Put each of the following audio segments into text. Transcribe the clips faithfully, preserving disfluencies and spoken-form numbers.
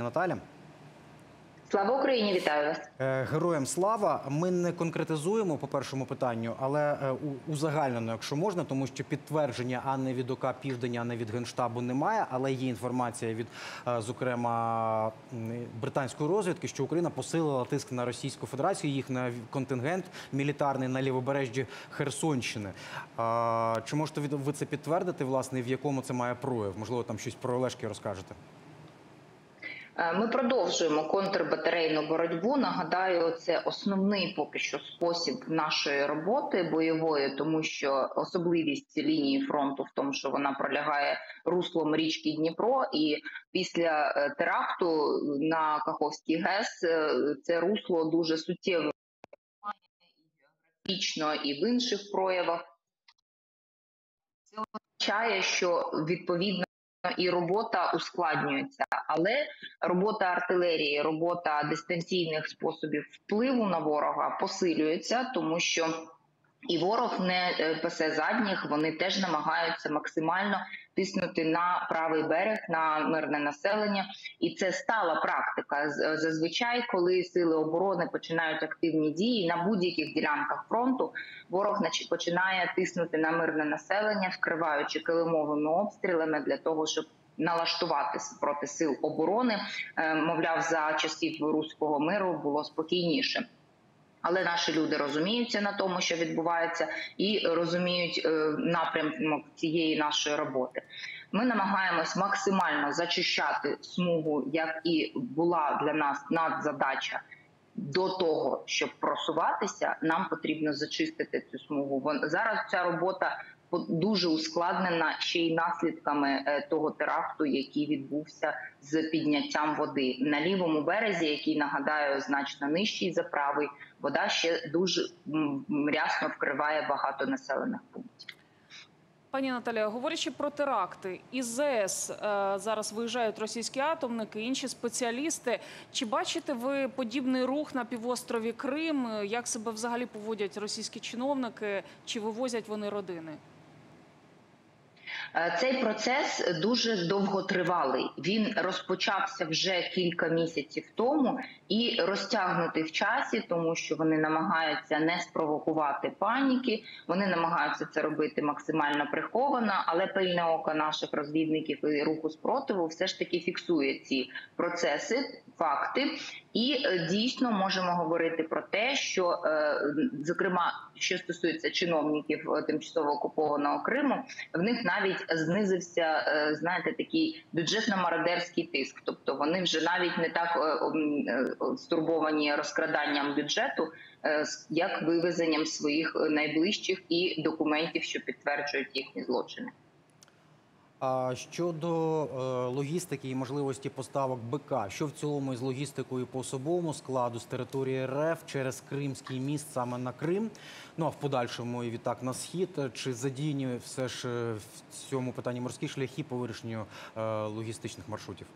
Наталя. Слава Україні, вітаю вас. Героям слава. Ми не конкретизуємо по першому питанню, але узагальнено, якщо можна, тому що підтвердження ані від ОК Південь, ані від Генштабу немає, але є інформація від, зокрема, британської розвідки, що Україна посилила тиск на Російську Федерацію, їх на контингент мілітарний на лівобережжі Херсонщини. Чи можете ви це підтвердити, власне, в якому це має прояв? Можливо, там щось про Олешки розкажете? Ми продовжуємо контрбатарейну боротьбу. Нагадаю, це основний поки що спосіб нашої роботи бойової, тому що особливість лінії фронту в тому, що вона пролягає руслом річки Дніпро, і після теракту на Каховській ГЕС це русло дуже суттєво географічно і в інших проявах. Це означає, що відповідно і робота ускладнюється, але робота артилерії, робота дистанційних способів впливу на ворога посилюється, тому що і ворог не пасе задніх, вони теж намагаються максимально тиснути на правий берег, на мирне населення. І це стала практика. Зазвичай, коли сили оборони починають активні дії, на будь-яких ділянках фронту ворог починає тиснути на мирне населення, вкриваючи килимовими обстрілами для того, щоб налаштуватися проти сил оборони. Мовляв, за часів руського миру було спокійніше. Але наші люди розуміються на тому, що відбувається, і розуміють напрямок цієї нашої роботи. Ми намагаємось максимально зачищати смугу, як і була для нас надзадача. До того, щоб просуватися, нам потрібно зачистити цю смугу. Зараз ця робота дуже ускладнена ще й наслідками того теракту, який відбувся з підняттям води. На лівому березі, який, нагадаю, значно нижчий за правий, вода ще дуже рясно вкриває багато населених пунктів. Пані Наталя, говорячи про теракти, із ЗС зараз виїжджають російські атомники, інші спеціалісти. Чи бачите ви подібний рух на півострові Крим? Як себе взагалі поводять російські чиновники? Чи вивозять вони родини? Цей процес дуже довготривалий. Він розпочався вже кілька місяців тому і розтягнутий в часі, тому що вони намагаються не спровокувати паніки, вони намагаються це робити максимально приховано, але пильне око наших розвідників і руху спротиву все ж таки фіксує ці процеси, факти. І дійсно можемо говорити про те, що, зокрема, що стосується чиновників тимчасово окупованого Криму, в них навіть знизився, знаєте, такий бюджетно-мародерський тиск. Тобто вони вже навіть не так стурбовані розкраданням бюджету, як вивезенням своїх найближчих і документів, що підтверджують їхні злочини. А щодо логістики і можливості поставок БК, що в цілому із логістикою по особовому складу з території РФ через Кримський міст саме на Крим, ну а в подальшому і відтак на Схід, чи задіяні все ж в цьому питанні морські шляхи по вирішенню логістичних маршрутів?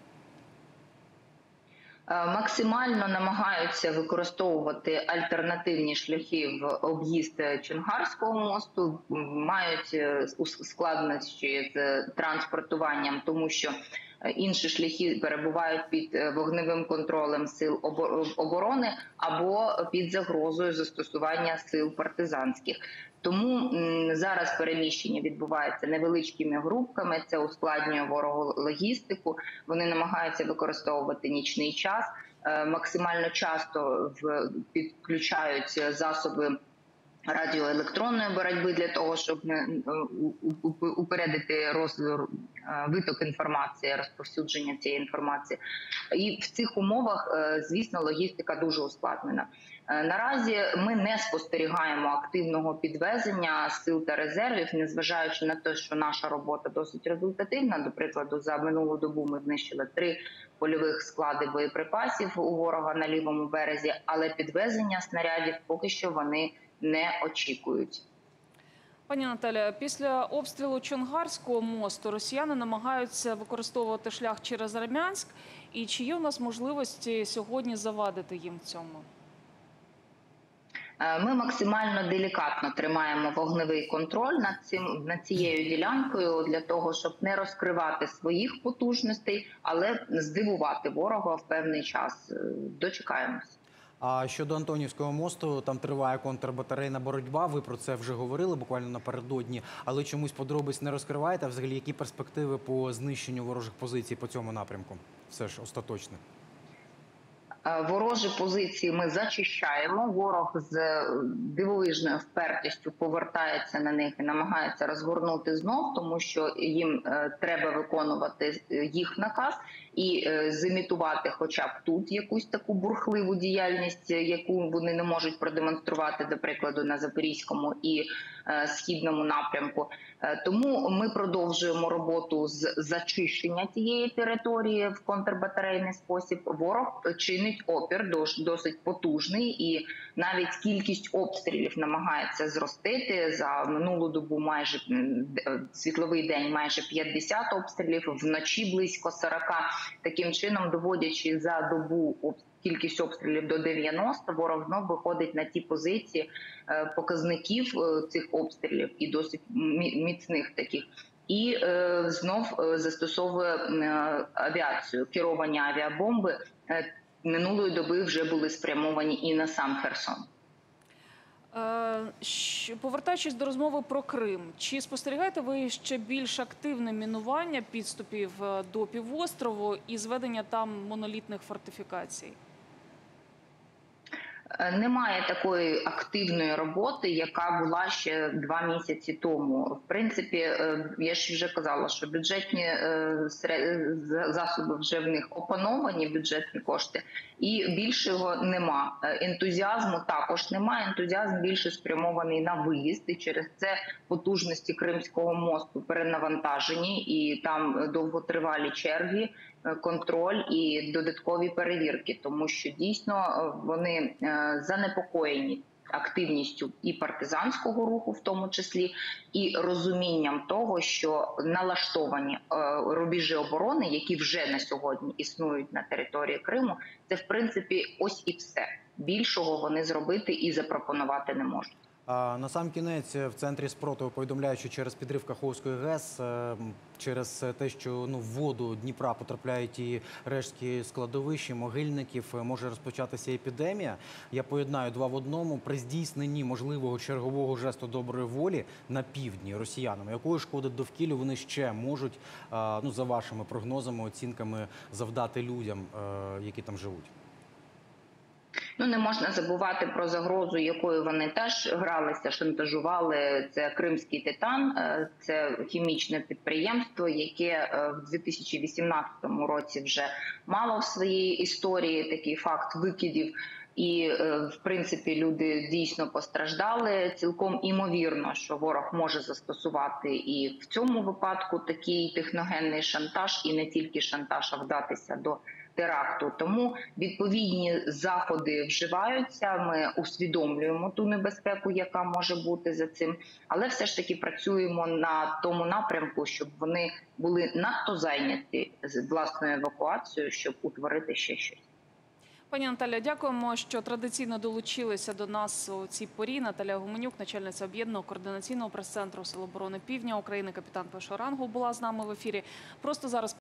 Максимально намагаються використовувати альтернативні шляхи в об'їзд Чонгарського мосту, мають складнощі з транспортуванням, тому що інші шляхи перебувають під вогневим контролем сил оборони або під загрозою застосування сил партизанських. Тому зараз переміщення відбувається невеличкими групками, це ускладнює ворогу логістику, вони намагаються використовувати нічний час, максимально часто підключають засоби радіоелектронної боротьби для того, щоб упередити виток інформації, розповсюдження цієї інформації. І в цих умовах, звісно, логістика дуже ускладнена. Наразі ми не спостерігаємо активного підвезення сил та резервів, незважаючи на те, що наша робота досить результативна. До прикладу, за минулу добу ми знищили три польових склади боєприпасів у ворога на лівому березі, але підвезення снарядів поки що вони не очікують. Пані Наталя, після обстрілу Чонгарського мосту росіяни намагаються використовувати шлях через Армянськ. І чи є у нас можливості сьогодні завадити їм в цьому? Ми максимально делікатно тримаємо вогневий контроль над цим, над цією ділянкою для того, щоб не розкривати своїх потужностей, але здивувати ворога в певний час. Дочекаємось. А щодо Антонівського мосту, там триває контрбатарейна боротьба, ви про це вже говорили буквально напередодні, але чомусь подробиць не розкриваєте. Взагалі, які перспективи по знищенню ворожих позицій по цьому напрямку? Все ж остаточне. Ворожі позиції ми зачищаємо, ворог з дивовижною впертістю повертається на них і намагається розгорнути знов, тому що їм треба виконувати їх наказ і зімітувати хоча б тут якусь таку бурхливу діяльність, яку вони не можуть продемонструвати, до прикладу, на Запорізькому і Східному напрямку. Тому ми продовжуємо роботу з зачищення цієї території в контрбатарейний спосіб. Ворог чинить опір досить потужний, і навіть кількість обстрілів намагається зростити. За минулу добу майже світловий день майже п'ятдесят обстрілів, вночі близько сорок. Таким чином, доводячи за добу кількість обстрілів до дев'яноста, ворог знов виходить на ті позиції показників цих обстрілів і досить міцних таких. І е, знов застосовує авіацію, керовані авіабомби. Минулої доби вже були спрямовані і на сам Херсон. Повертаючись до розмови про Крим, чи спостерігаєте ви ще більш активне мінування підступів до півострову і зведення там монолітних фортифікацій? Немає такої активної роботи, яка була ще два місяці тому. В принципі, я ж вже казала, що бюджетні засоби вже в них опановані, бюджетні кошти, і більшого нема. Ентузіазму також немає, ентузіазм більше спрямований на виїзд, і через це потужності Кримського мосту перенавантажені, і там довготривалі черги, контроль і додаткові перевірки, тому що дійсно вони занепокоєні активністю і партизанського руху в тому числі, і розумінням того, що налаштовані рубежі оборони, які вже на сьогодні існують на території Криму, це в принципі ось і все. Більшого вони зробити і запропонувати не можуть. На сам кінець в центрі спротиву повідомляють, що через підрив Каховської ГЕС, через те, що ну, в воду Дніпра потрапляють і рештки складовищ, могильників, може розпочатися епідемія. Я поєднаю два в одному. При здійсненні можливого чергового жесту доброї волі на півдні росіянам, якої шкоди довкіллю вони ще можуть, ну, за вашими прогнозами, оцінками, завдати людям, які там живуть? Ну, не можна забувати про загрозу, якою вони теж гралися, шантажували. Це Кримський титан, це хімічне підприємство, яке в дві тисячі вісімнадцятому році вже мало в своїй історії такий факт викидів. І, в принципі, люди дійсно постраждали. Цілком імовірно, що ворог може застосувати і в цьому випадку такий техногенний шантаж, і не тільки шантаж, а вдатися до теракту. Тому відповідні заходи вживаються, ми усвідомлюємо ту небезпеку, яка може бути за цим, але все ж таки працюємо на тому напрямку, щоб вони були надто зайняті з власною евакуацією, щоб утворити ще щось. Пані Наталя, дякуємо, що традиційно долучилися до нас у цій порі. Наталя Гуменюк, начальниця об'єднаного координаційного прес-центру Сил оборони Півдня України, капітан першого рангу, була з нами в ефірі. Просто зараз